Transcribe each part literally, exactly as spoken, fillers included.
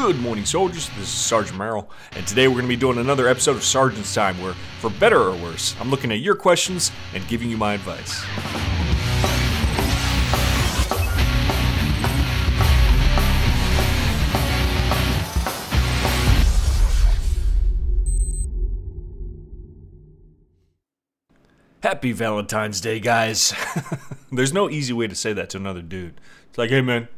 Good morning, soldiers. This is Sergeant Merrill, and today we're going to be doing another episode of Sergeant's Time, where, for better or worse, I'm looking at your questions and giving you my advice. Happy Valentine's Day, guys. There's no easy way to say that to another dude. It's like, hey man,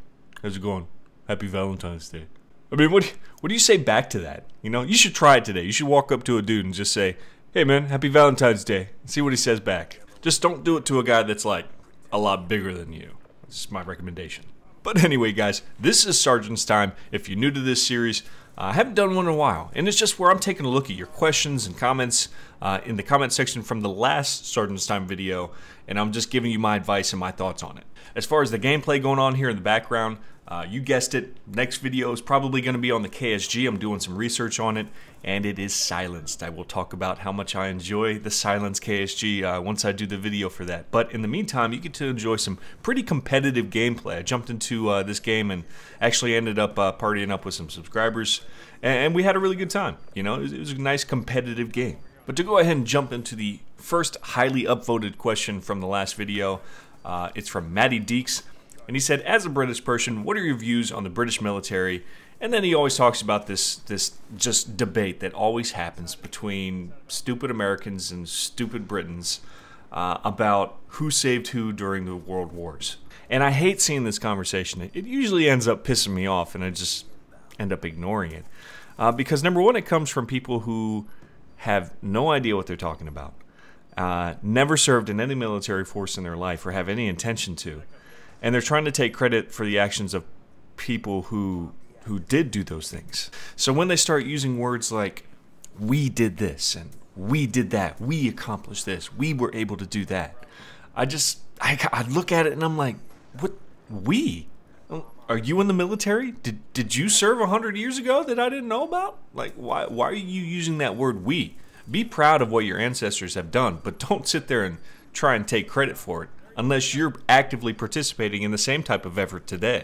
how's it going? Happy Valentine's Day. I mean, what, what do you say back to that? You know, you should try it today. You should walk up to a dude and just say, hey man, happy Valentine's Day, and see what he says back. Just don't do it to a guy that's like a lot bigger than you. This is my recommendation. But anyway, guys, this is Sergeant's Time. If you're new to this series, uh, I haven't done one in a while, and it's just where I'm taking a look at your questions and comments uh, in the comment section from the last Sergeant's Time video, and I'm just giving you my advice and my thoughts on it. As far as the gameplay going on here in the background, Uh, you guessed it, next video is probably going to be on the K S G. I'm doing some research on it, and it is silenced. I will talk about how much I enjoy the silenced K S G uh, once I do the video for that. But in the meantime, you get to enjoy some pretty competitive gameplay. I jumped into uh, this game and actually ended up uh, partying up with some subscribers, and we had a really good time. You know, it was, it was a nice competitive game. But to go ahead and jump into the first highly upvoted question from the last video, uh, it's from Maddie Deeks. And he said, as a British person, what are your views on the British military? And then he always talks about this this just debate that always happens between stupid Americans and stupid Britons uh, about who saved who during the World Wars. And I hate seeing this conversation. It, it usually ends up pissing me off, and I just end up ignoring it. Uh, because number one, it comes from people who have no idea what they're talking about. Uh, never served in any military force in their life or have any intention to. And they're trying to take credit for the actions of people who who did do those things. So when they start using words like, we did this, and we did that, we accomplished this, we were able to do that, I just, I, I look at it and I'm like, what, we? Are you in the military? Did, did you serve one hundred years ago that I didn't know about? Like, why, why are you using that word we? Be proud of what your ancestors have done, but don't sit there and try and take credit for it, unless you're actively participating in the same type of effort today.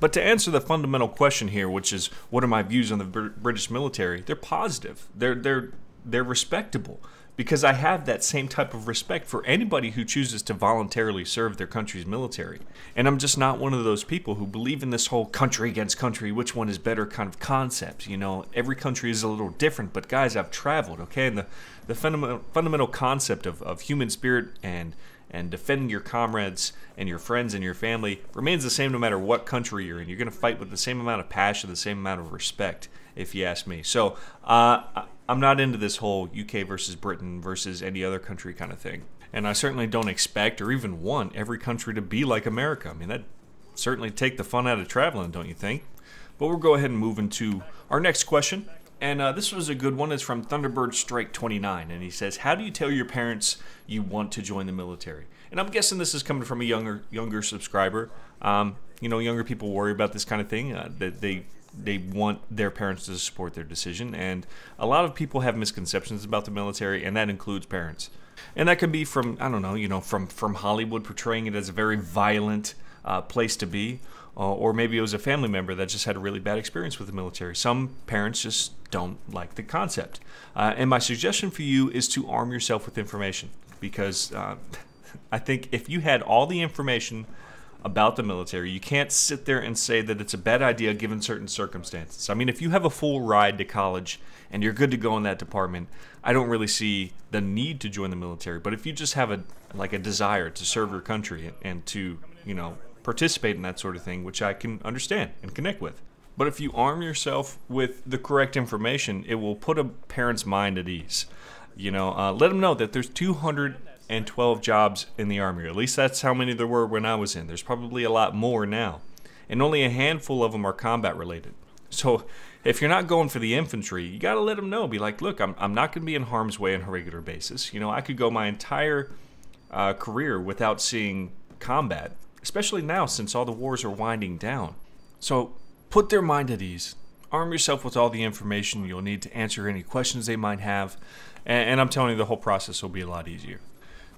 But to answer the fundamental question here, which is, what are my views on the Br- British military? They're positive. They're, they're, they're respectable. Because I have that same type of respect for anybody who chooses to voluntarily serve their country's military. And I'm just not one of those people who believe in this whole country against country, which one is better kind of concept. You know, every country is a little different, but guys, I've traveled, okay? And the, the fundamental, fundamental concept of, of human spirit and and defending your comrades and your friends and your family remains the same no matter what country you're in. You're going to fight with the same amount of passion, the same amount of respect, if you ask me. So uh, I'm not into this whole U K versus Britain versus any other country kind of thing. And I certainly don't expect or even want every country to be like America. I mean, that'd certainly take the fun out of traveling, don't you think? But we'll go ahead and move into our next question. And uh, this was a good one. It's from Thunderbird Strike twenty-nine, and he says, how do you tell your parents you want to join the military? And I'm guessing this is coming from a younger younger subscriber. Um, you know, younger people worry about this kind of thing, uh, that they, they want their parents to support their decision. And a lot of people have misconceptions about the military, and that includes parents. And that could be from, I don't know, you know, from, from Hollywood portraying it as a very violent uh, place to be. Uh, or maybe it was a family member that just had a really bad experience with the military. Some parents just don't like the concept. Uh, and my suggestion for you is to arm yourself with information, because uh, I think if you had all the information about the military, you can't sit there and say that it's a bad idea given certain circumstances. I mean, if you have a full ride to college and you're good to go in that department, I don't really see the need to join the military. But if you just have a like a desire to serve your country and to, you know, participate in that sort of thing, which I can understand and connect with. But if you arm yourself with the correct information, it will put a parent's mind at ease. You know, uh, let them know that there's two hundred twelve jobs in the Army, or at least that's how many there were when I was in. There's probably a lot more now, and only a handful of them are combat related. So if you're not going for the infantry, you gotta let them know. Be like, look, I'm, I'm not gonna be in harm's way on a regular basis. You know, I could go my entire uh, career without seeing combat, especially now since all the wars are winding down. So put their mind at ease. Arm yourself with all the information you'll need to answer any questions they might have. And, and I'm telling you, the whole process will be a lot easier.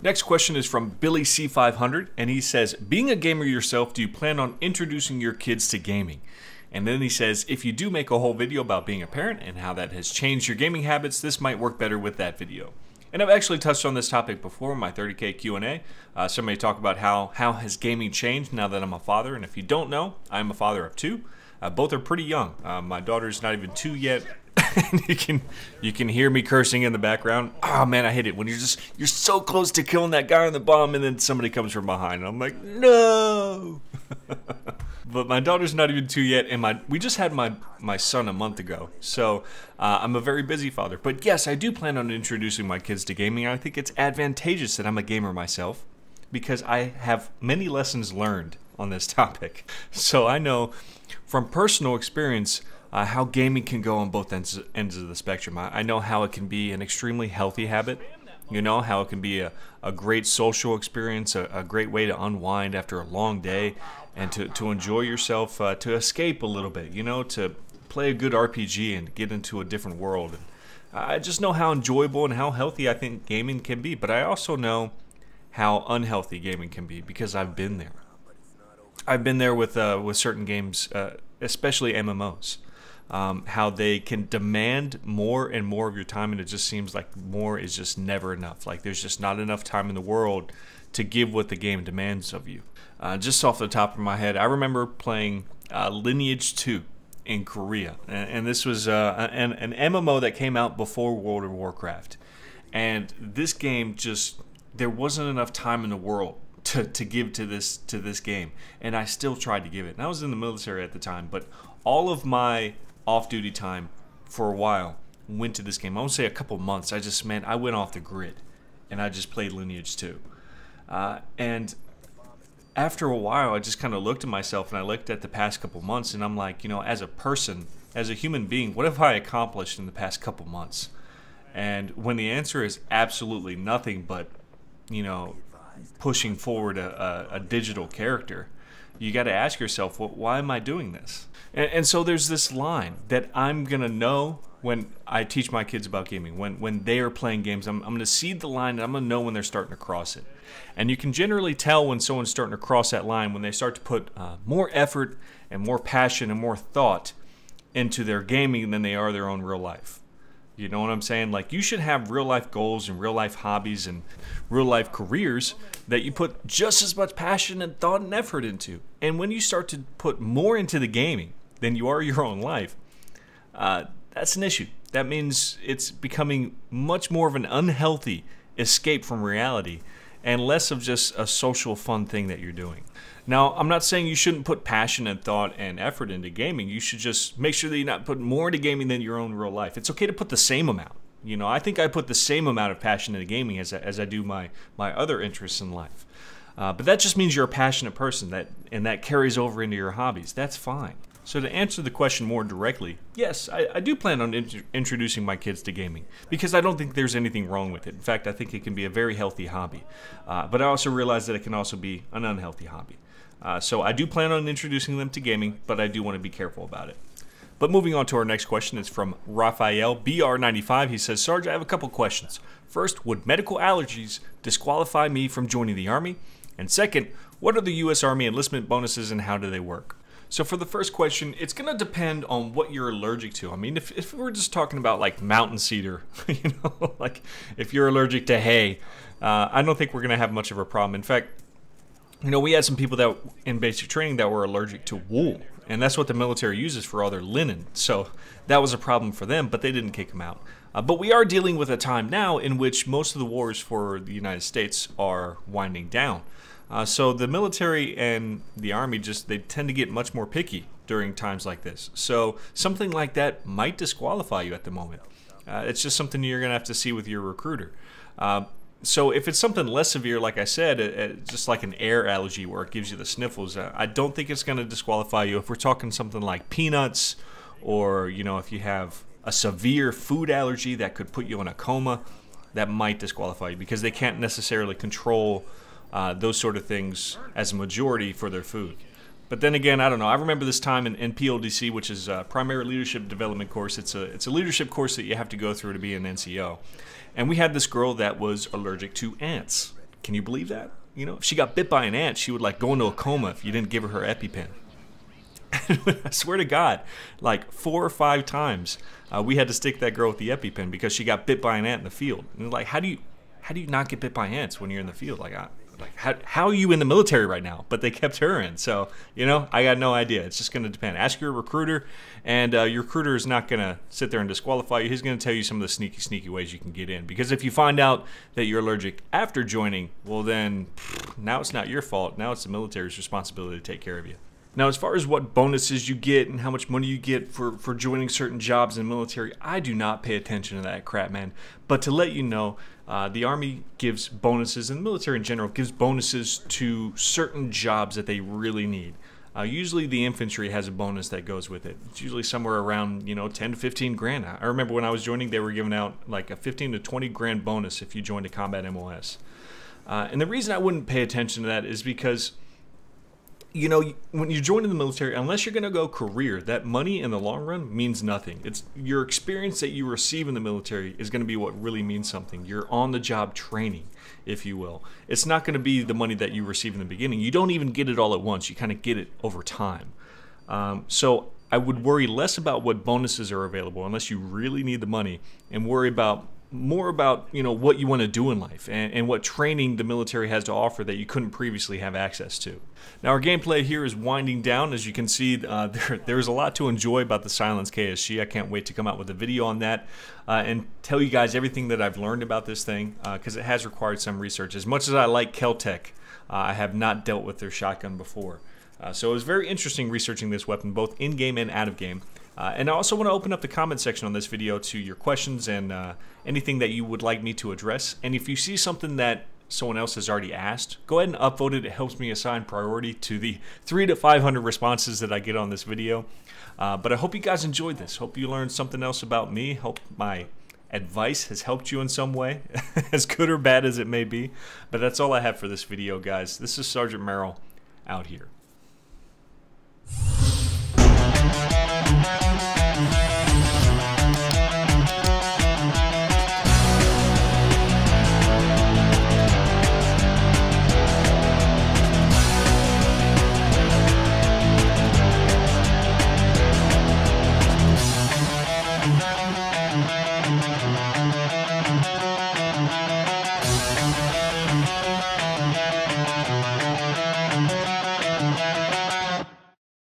Next question is from Billy C five hundred, and he says, being a gamer yourself, do you plan on introducing your kids to gaming? And then he says, if you do make a whole video about being a parent and how that has changed your gaming habits, this might work better with that video. And I've actually touched on this topic before in my thirty K Q and A. Uh, somebody talked about how, how has gaming changed now that I'm a father. And if you don't know, I'm a father of two. Uh, both are pretty young. Uh, my daughter's not even two yet. And you can you can hear me cursing in the background. Oh man, I hate it when you're just you're so close to killing that guy on the bomb and then somebody comes from behind and I'm like, no. But my daughter's not even two yet, and my we just had my my son a month ago, so uh, I'm a very busy father. But yes, I do plan on introducing my kids to gaming. I think it's advantageous that I'm a gamer myself because I have many lessons learned on this topic, so I know from personal experience Uh, how gaming can go on both ends, ends of the spectrum. I, I know how it can be an extremely healthy habit, you know, how it can be a, a great social experience, a, a great way to unwind after a long day and to, to enjoy yourself, uh, to escape a little bit, you know, to play a good R P G and get into a different world. And I just know how enjoyable and how healthy I think gaming can be, but I also know how unhealthy gaming can be because I've been there. I've been there with, uh, with certain games, uh, especially M M Os. Um, how they can demand more and more of your time, and it just seems like more is just never enough. Like there's just not enough time in the world to give what the game demands of you. Uh, just off the top of my head, I remember playing uh, Lineage two in Korea, and, and this was uh, an, an M M O that came out before World of Warcraft. And this game just, there wasn't enough time in the world to, to give to this to this game, and I still tried to give it. And I was in the military at the time, but all of my off-duty time for a while went to this game. I won't say a couple months. I just, man, I went off the grid and I just played Lineage two. Uh, and after a while, I just kind of looked at myself and I looked at the past couple months and I'm like, you know, as a person, as a human being, what have I accomplished in the past couple months? And when the answer is absolutely nothing but, you know, pushing forward a, a, a digital character, you got to ask yourself, well, why am I doing this? And, and so there's this line that I'm going to know when I teach my kids about gaming. When when they are playing games, I'm, I'm going to see the line and I'm going to know when they're starting to cross it. And you can generally tell when someone's starting to cross that line when they start to put uh, more effort and more passion and more thought into their gaming than they are their own real life. You know what I'm saying? Like, you should have real life goals and real life hobbies and real life careers that you put just as much passion and thought and effort into. And when you start to put more into the gaming than you are your own life, uh, that's an issue. That means it's becoming much more of an unhealthy escape from reality and less of just a social fun thing that you're doing. Now, I'm not saying you shouldn't put passion and thought and effort into gaming. You should just make sure that you're not putting more into gaming than your own real life. It's okay to put the same amount. You know, I think I put the same amount of passion into gaming as I, as I do my, my other interests in life. Uh, but that just means you're a passionate person, that and that carries over into your hobbies. That's fine. So to answer the question more directly, yes, I, I do plan on int- introducing my kids to gaming because I don't think there's anything wrong with it. In fact, I think it can be a very healthy hobby. Uh, but I also realize that it can also be an unhealthy hobby. Uh, so I do plan on introducing them to gaming, but I do want to be careful about it. But moving on to our next question, it's from Raphael B R ninety-five. He says, Sarge, I have a couple questions. First, would medical allergies disqualify me from joining the Army? And second, what are the U S Army enlistment bonuses and how do they work? So for the first question, it's going to depend on what you're allergic to. I mean, if, if we're just talking about like mountain cedar, you know, like if you're allergic to hay, uh, I don't think we're going to have much of a problem. In fact, you know, we had some people that in basic training that were allergic to wool, and that's what the military uses for all their linen. So that was a problem for them, but they didn't kick them out. Uh, but we are dealing with a time now in which most of the wars for the United States are winding down. Uh, so the military and the Army just, they tend to get much more picky during times like this. So something like that might disqualify you at the moment. Uh, it's just something you're going to have to see with your recruiter. Uh, So if it's something less severe, like I said, it, it, just like an air allergy where it gives you the sniffles, I, I don't think it's going to disqualify you. If we're talking something like peanuts or, you know, if you have a severe food allergy that could put you in a coma, that might disqualify you because they can't necessarily control uh, those sort of things as a majority for their food. But then again, I don't know. I remember this time in, in P L D C, which is a primary leadership development course. It's a, it's a leadership course that you have to go through to be an N C O. And we had this girl that was allergic to ants. Can you believe that? You know, if she got bit by an ant, she would like go into a coma if you didn't give her her EpiPen. And I swear to God, like four or five times, uh, we had to stick that girl with the EpiPen because she got bit by an ant in the field. And like, how do you, how do you not get bit by ants when you're in the field? Like, I, like how, how are you in the military right now? But they kept her in. So, you know, I got no idea. It's just going to depend. Ask your recruiter, and uh, your recruiter is not going to sit there and disqualify you. He's going to tell you some of the sneaky, sneaky ways you can get in. Because if you find out that you're allergic after joining, well then, pff, now it's not your fault. Now it's the military's responsibility to take care of you. Now, as far as what bonuses you get and how much money you get for, for joining certain jobs in the military, I do not pay attention to that crap, man. But to let you know, uh, the Army gives bonuses, and the military in general gives bonuses to certain jobs that they really need. Uh, usually the infantry has a bonus that goes with it. It's usually somewhere around, you know, ten to fifteen grand. I remember when I was joining, they were giving out like a fifteen to twenty grand bonus if you joined a combat M O S. Uh, and the reason I wouldn't pay attention to that is because, you know, when you join in the military, unless you're going to go career, that money in the long run means nothing. It's your experience that you receive in the military is going to be what really means something. You're on the job training, if you will. It's not going to be the money that you receive in the beginning. You don't even get it all at once. You kind of get it over time. Um, so I would worry less about what bonuses are available unless you really need the money, and worry about more about, you know, what you want to do in life and, and what training the military has to offer that you couldn't previously have access to. Now, our gameplay here is winding down. As you can see, uh, there, there's a lot to enjoy about the Silence K S G. I can't wait to come out with a video on that uh, and tell you guys everything that I've learned about this thing, because uh, it has required some research. As much as I like Kel-Tec, uh, I have not dealt with their shotgun before. Uh, so it was very interesting researching this weapon, both in-game and out-of-game. Uh, and I also want to open up the comment section on this video to your questions and uh, anything that you would like me to address. And if you see something that someone else has already asked, go ahead and upvote it. It helps me assign priority to the three to five hundred responses that I get on this video. Uh, but I hope you guys enjoyed this. Hope you learned something else about me. Hope my advice has helped you in some way, as good or bad as it may be. But that's all I have for this video, guys. This is Sergeant Merrill out here. We'll be right back.